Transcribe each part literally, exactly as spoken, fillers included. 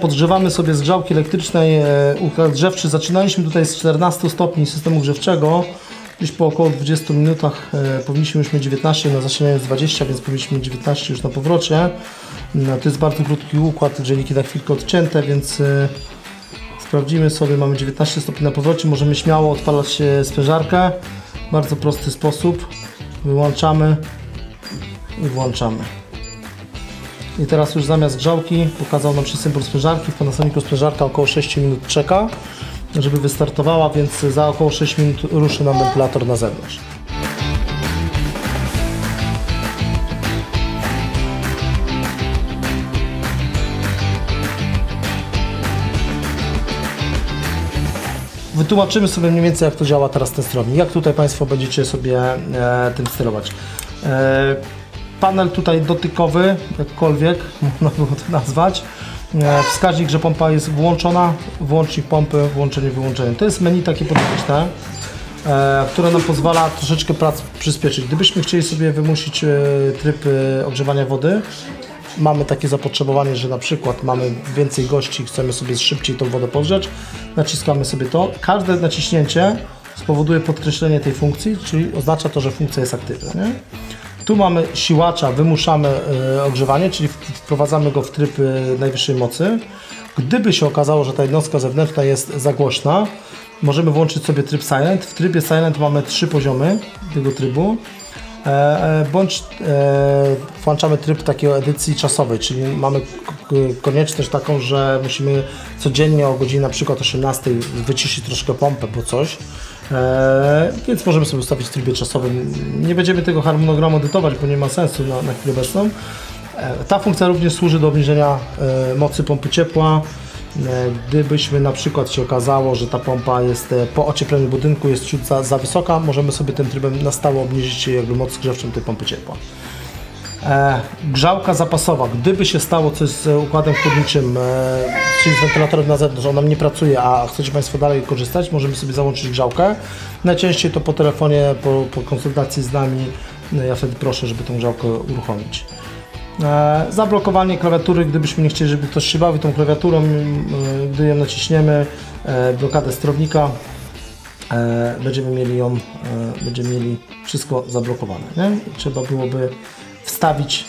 Podgrzewamy sobie z grzałki elektrycznej układ grzewczy. Zaczynaliśmy tutaj z czternastu stopni systemu grzewczego. Gdzieś po około dwudziestu minutach powinniśmy już mieć dziewiętnaście, na zasilaniu jest dwadzieścia, więc powinniśmy mieć dziewiętnaście już na powrocie. To jest bardzo krótki układ, dzielniki na chwilkę odcięte, więc sprawdzimy sobie, mamy dziewiętnaście stopni na powrocie, możemy śmiało odpalać sprężarkę. Bardzo prosty sposób, wyłączamy i włączamy. I teraz już zamiast grzałki pokazał nam się symbol sprężarki. W Panasonicu sprężarka około sześciu minut czeka, żeby wystartowała, więc za około sześć minut ruszy nam wentylator na zewnątrz. Wytłumaczymy sobie mniej więcej, jak to działa teraz ten sterownik, jak tutaj Państwo będziecie sobie e, tym sterować. E, panel tutaj dotykowy, jakkolwiek można było to nazwać. E, wskaźnik, że pompa jest włączona, włącznik pompy, włączenie, wyłączenie. To jest menu takie podręczne, e, które nam pozwala troszeczkę prac przyspieszyć. Gdybyśmy chcieli sobie wymusić e, tryb e, ogrzewania wody, mamy takie zapotrzebowanie, że na przykład mamy więcej gości, chcemy sobie szybciej tą wodę podgrzać, naciskamy sobie to. Każde naciśnięcie spowoduje podkreślenie tej funkcji, czyli oznacza to, że funkcja jest aktywna, nie? Tu mamy siłacza, wymuszamy y, ogrzewanie, czyli wprowadzamy go w tryb y, najwyższej mocy. Gdyby się okazało, że ta jednostka zewnętrzna jest za głośna, możemy włączyć sobie tryb silent. W trybie silent mamy trzy poziomy tego trybu. Bądź włączamy tryb takiej edycji czasowej, czyli mamy konieczność taką, że musimy codziennie o godzinie na przykład osiemnastej wyciszyć troszkę pompę, bo coś, więc możemy sobie ustawić w trybie czasowym. Nie będziemy tego harmonogramu edytować, bo nie ma sensu na, na chwilę obecną. Ta funkcja również służy do obniżenia mocy pompy ciepła. Gdybyśmy na przykład się okazało, że ta pompa jest po ociepleniu budynku jest ciut za, za wysoka, możemy sobie tym trybem na stałe obniżyć jakby moc grzewczą tej pompy ciepła. E, grzałka zapasowa. Gdyby się stało coś z układem chłodniczym, e, czyli z wentylatorem na zewnątrz, on nam nie pracuje, a chcecie Państwo dalej korzystać, możemy sobie załączyć grzałkę. Najczęściej to po telefonie, po, po konsultacji z nami, e, ja wtedy proszę, żeby tą grzałkę uruchomić. E, zablokowanie klawiatury, gdybyśmy nie chcieli, żeby ktoś się bawił tą klawiaturą, e, gdy ją naciśniemy, e, blokadę sterownika, e, będziemy mieli ją, e, będziemy mieli wszystko zablokowane, nie? Trzeba byłoby wstawić,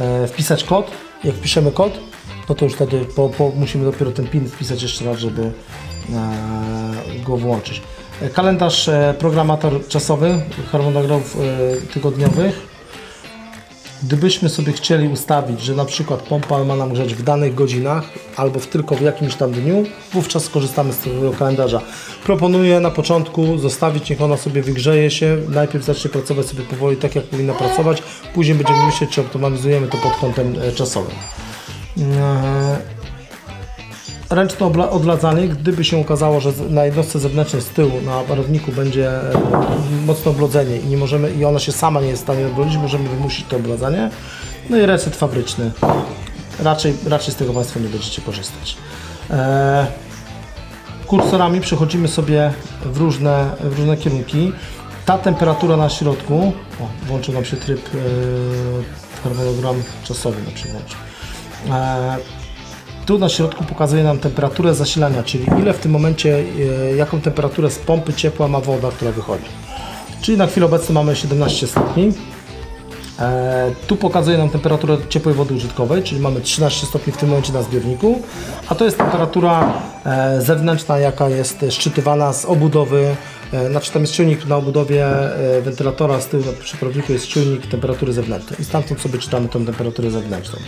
e, wpisać kod. Jak wpiszemy kod, no to już wtedy po, po, musimy dopiero ten pin wpisać jeszcze raz, żeby e, go włączyć. E, kalendarz, e, programator czasowy, harmonogramów e, tygodniowych. Gdybyśmy sobie chcieli ustawić, że na przykład pompa ma nam grzać w danych godzinach albo w tylko w jakimś tam dniu, wówczas korzystamy z tego kalendarza. Proponuję na początku zostawić, niech ona sobie wygrzeje się, najpierw zacznie pracować sobie powoli tak, jak powinna pracować, później będziemy myśleć, czy optymalizujemy to pod kątem czasowym. Ręczne odladzanie, gdyby się okazało, że na jednostce zewnętrznej z tyłu, na parowniku będzie mocne oblodzenie i nie możemy, i ona się sama nie jest w stanie oblodzić, możemy wymusić to obladzanie. No i reset fabryczny. Raczej, raczej z tego Państwo nie będziecie korzystać. Eee, kursorami przechodzimy sobie w różne, w różne kierunki. Ta temperatura na środku, o, włączył nam się tryb eee, harmonogram czasowy na przykład. Eee, Tu na środku pokazuje nam temperaturę zasilania, czyli ile w tym momencie, jaką temperaturę z pompy ciepła ma woda, która wychodzi. Czyli na chwilę obecną mamy siedemnaście stopni. Tu pokazuje nam temperaturę ciepłej wody użytkowej, czyli mamy trzynaście stopni w tym momencie na zbiorniku. A to jest temperatura zewnętrzna, jaka jest szczytywana z obudowy. Znaczy tam jest czujnik na obudowie wentylatora, z tyłu przy prawniku jest czujnik temperatury zewnętrznej. I stamtąd sobie czytamy tą temperaturę zewnętrzną.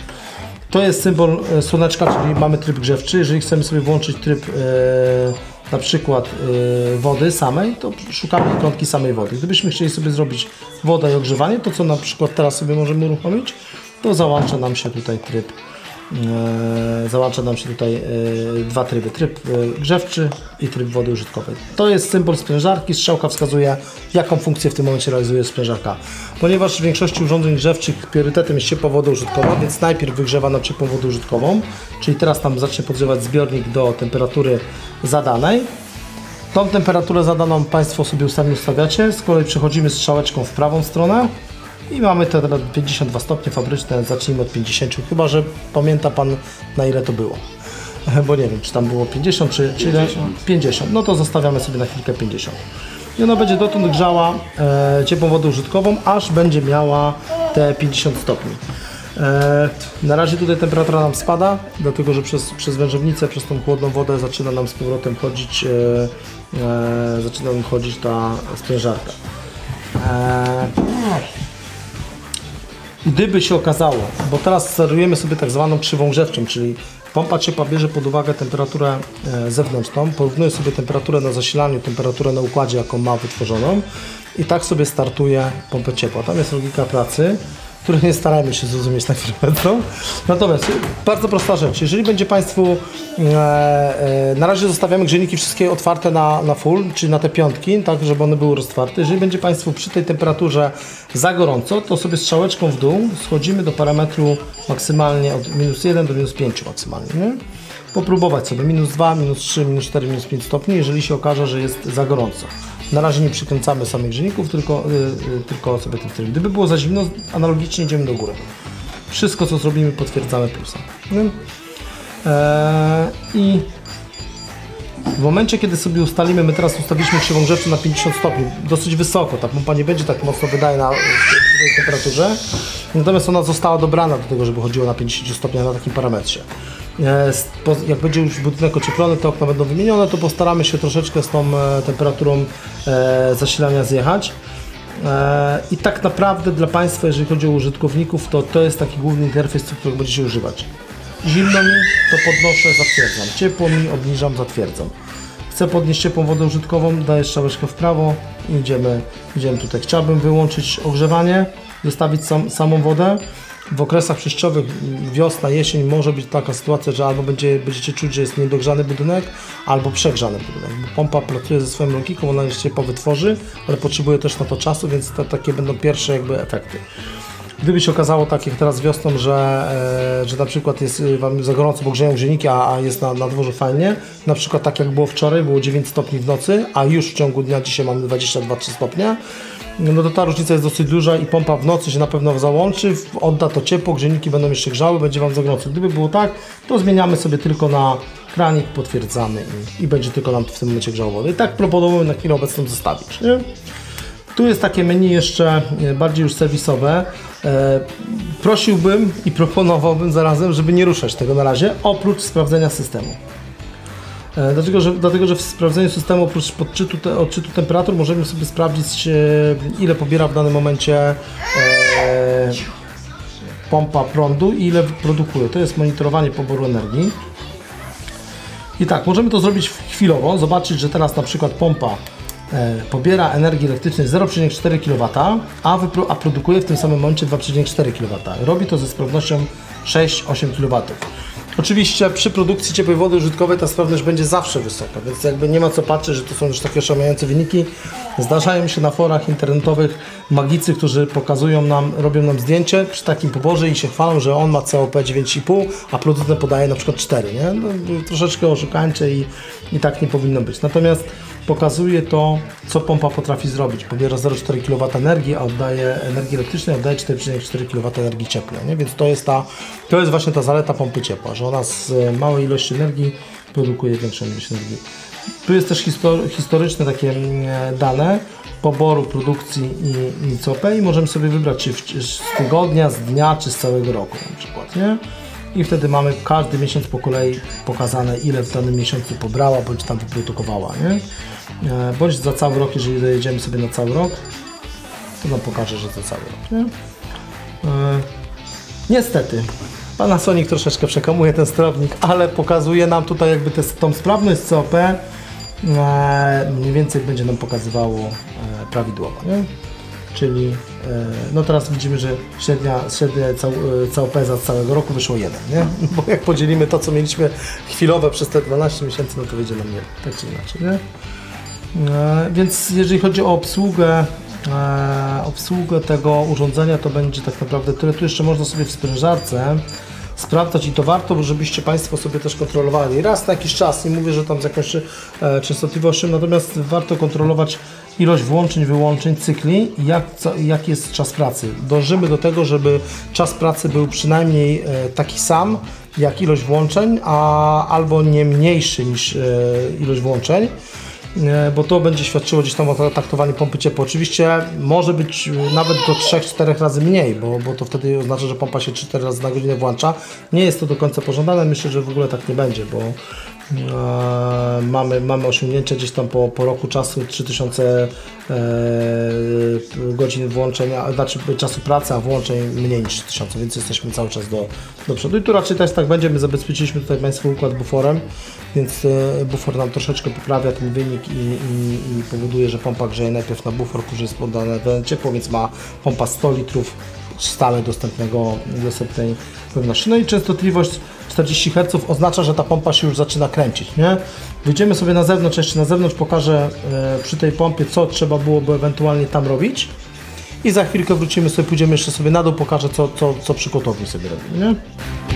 To jest symbol słoneczka, czyli mamy tryb grzewczy. Jeżeli chcemy sobie włączyć tryb e, na przykład e, wody samej, to szukamy ikronki samej wody. Gdybyśmy chcieli sobie zrobić wodę i ogrzewanie, to co na przykład teraz sobie możemy uruchomić, to załącza nam się tutaj tryb, e, załącza nam się tutaj e, dwa tryby, tryb e, grzewczy i tryb wody użytkowej. To jest symbol sprężarki, strzałka wskazuje, jaką funkcję w tym momencie realizuje sprężarka. Ponieważ w większości urządzeń grzewczych priorytetem jest ciepła woda użytkowa, więc najpierw wygrzewa nam ciepłą wodę użytkową, czyli teraz tam zacznie podgrzewać zbiornik do temperatury zadanej. Tą temperaturę zadaną Państwo sobie ustawiacie, z kolei przechodzimy strzałeczką w prawą stronę i mamy te pięćdziesiąt dwa stopnie fabryczne, zacznijmy od pięćdziesięciu, chyba że pamięta Pan, na ile to było. Bo nie wiem, czy tam było pięćdziesiąt czy pięćdziesiąt. pięćdziesiąt. No to zostawiamy sobie na chwilkę pięćdziesiąt. I ona będzie dotąd grzała e, ciepłą wodę użytkową, aż będzie miała te pięćdziesiąt stopni. E, na razie tutaj temperatura nam spada, dlatego że przez, przez wężownicę, przez tą chłodną wodę zaczyna nam z powrotem chodzić, e, e, zaczyna nam chodzić ta sprężarka. E, gdyby się okazało, bo teraz sterujemy sobie tak zwaną krzywą grzewczą, czyli pompa ciepła bierze pod uwagę temperaturę zewnętrzną, porównuje sobie temperaturę na zasilaniu, temperaturę na układzie, jaką ma wytworzoną i tak sobie startuje pompę ciepła. Tam jest logika pracy, której nie starajmy się zrozumieć tak kilometrą. Natomiast bardzo prosta rzecz, jeżeli będzie Państwu, e, e, na razie zostawiamy grzejniki wszystkie otwarte na, na full, czyli na te piątki, tak żeby one były roztwarte. Jeżeli będzie Państwu przy tej temperaturze za gorąco, to sobie strzałeczką w dół schodzimy do parametru maksymalnie od minus jeden do minus pięć maksymalnie. Nie? Popróbować sobie minus dwa, minus trzy, minus cztery, minus pięć stopni, jeżeli się okaże, że jest za gorąco. Na razie nie przykręcamy samych grzejników, tylko, yy, yy, tylko sobie ten tryb. Gdyby było za zimno, analogicznie idziemy do góry. Wszystko, co zrobimy, potwierdzamy plusem. Yy. I w momencie, kiedy sobie ustalimy, my teraz ustawiliśmy krzywą grzewczą na pięćdziesiąt stopni, dosyć wysoko, ta pompa nie będzie tak mocno wydajna przy tej temperaturze, natomiast ona została dobrana do tego, żeby chodziło na pięćdziesiąt stopni na takim parametrze. Jak będzie już budynek ocieplony, te okna będą wymienione, to postaramy się troszeczkę z tą temperaturą zasilania zjechać. I tak naprawdę dla Państwa, jeżeli chodzi o użytkowników, to to jest taki główny interfejs, którego będziecie używać. Zimno mi, to podnoszę, zatwierdzam. Ciepło mi, obniżam, zatwierdzam. Chcę podnieść ciepłą wodę użytkową, daję strzałeczkę w prawo i idziemy, idziemy tutaj. Chciałbym wyłączyć ogrzewanie, zostawić sam, samą wodę. W okresach przejściowych, wiosna, jesień, może być taka sytuacja, że albo będzie, będziecie czuć, że jest niedogrzany budynek, albo przegrzany budynek. Bo pompa pracuje ze swoją logiką, ona jeszcze się powytworzy, ale potrzebuje też na to czasu, więc to, takie będą pierwsze jakby efekty. Gdyby się okazało tak jak teraz wiosną, że, e, że na przykład jest Wam za gorąco, bo grzeją grzejniki, a, a jest na, na dworze fajnie, na przykład tak jak było wczoraj, było dziewięć stopni w nocy, a już w ciągu dnia dzisiaj mamy dwadzieścia dwa trzy stopnie, no to ta różnica jest dosyć duża i pompa w nocy się na pewno załączy, odda to ciepło, grzejniki będą jeszcze grzały, będzie Wam za gorąco. Gdyby było tak, to zmieniamy sobie tylko na kranik, potwierdzamy i, i będzie tylko nam w tym momencie grzało wodę. I tak proponowałem na chwilę obecną zostawić, nie? Tu jest takie menu jeszcze bardziej już serwisowe. E, prosiłbym i proponowałbym zarazem, żeby nie ruszać tego na razie, oprócz sprawdzenia systemu. E, dlatego, że, dlatego, że w sprawdzeniu systemu oprócz podczytu te, odczytu temperatur możemy sobie sprawdzić, e, ile pobiera w danym momencie e, pompa prądu i ile produkuje. To jest monitorowanie poboru energii. I tak, możemy to zrobić chwilowo, zobaczyć, że teraz na przykład pompa pobiera energii elektrycznej zero przecinek cztery kilowata, a, a produkuje w tym samym momencie dwa przecinek cztery kilowata. Robi to ze sprawnością sześć osiem kilowatów. Oczywiście przy produkcji ciepłej wody użytkowej ta sprawność będzie zawsze wysoka, więc jakby nie ma co patrzeć, że to są już takie oszałamiające wyniki. Zdarzają się na forach internetowych magicy, którzy pokazują nam, robią nam zdjęcie przy takim poborze i się chwalą, że on ma C O P dziewięć i pół, a producent podaje na przykład cztery, nie? No, troszeczkę oszukańcze i, i tak nie powinno być. Natomiast pokazuje to, co pompa potrafi zrobić. Pobiera zero przecinek cztery kilowata energii, a oddaje energii elektrycznej, oddaje cztery przecinek cztery kilowata energii cieplnej, nie? Więc to jest, ta, to jest właśnie ta zaleta pompy ciepła, że ona z małej ilości energii produkuje większą ilość energii. Tu jest też historyczne takie dane poboru, produkcji i, i C O P i możemy sobie wybrać, czy, w, czy z tygodnia, z dnia, czy z całego roku na przykład, nie? I wtedy mamy każdy miesiąc po kolei pokazane, ile w danym miesiącu pobrała, bądź tam wyprodukowała, nie? Bądź za cały rok, jeżeli dojedziemy sobie na cały rok, to nam pokaże, że za cały rok, nie? Niestety Panasonic troszeczkę przekamuje ten sterownik, ale pokazuje nam tutaj jakby te, tą sprawność C O P, e, mniej więcej będzie nam pokazywało e, prawidłowo, nie? Czyli e, no teraz widzimy, że średnia, średnia C O P za całego roku wyszło jeden, nie? Bo jak podzielimy to, co mieliśmy chwilowe przez te dwanaście miesięcy, no to wyjdzie nam jeden, tak czy inaczej, nie? E, więc jeżeli chodzi o obsługę, Eee, obsługę tego urządzenia, to będzie tak naprawdę tyle. Tu jeszcze można sobie w sprężarce sprawdzać i to warto, żebyście Państwo sobie też kontrolowali. Raz na jakiś czas, nie mówię, że tam z jakąś częstotliwością, natomiast warto kontrolować ilość włączeń, wyłączeń, cykli, jak, co, jak jest czas pracy. Dążymy do tego, żeby czas pracy był przynajmniej taki sam, jak ilość włączeń, a albo nie mniejszy niż ilość włączeń, bo to będzie świadczyło gdzieś tam o traktowaniu pompy ciepła. Oczywiście może być nawet do trzech-czterech razy mniej, bo, bo to wtedy oznacza, że pompa się trzy-cztery razy na godzinę włącza. Nie jest to do końca pożądane, myślę, że w ogóle tak nie będzie, bo e, mamy, mamy osiągnięcie gdzieś tam po, po roku czasu trzy tysiące e, godzin włączenia, znaczy czasu pracy, a włączeń mniej niż trzy tysiące, więc jesteśmy cały czas do, do przodu. I tu raczej też tak będzie, my zabezpieczyliśmy tutaj Państwu układ buforem, więc e, bufor nam troszeczkę poprawia ten wynik I, i, i powoduje, że pompa grzeje najpierw na bufor, który jest poddane ciepło, więc ma pompa sto litrów stale dostępnego, dostępnej pojemności. No i częstotliwość czterdzieści herców oznacza, że ta pompa się już zaczyna kręcić, nie? Wyjdziemy sobie na zewnątrz, jeszcze na zewnątrz pokażę y, przy tej pompie, co trzeba byłoby ewentualnie tam robić i za chwilkę wrócimy sobie, pójdziemy jeszcze sobie na dół, pokażę co, co, co przy kotowni sobie robimy, nie?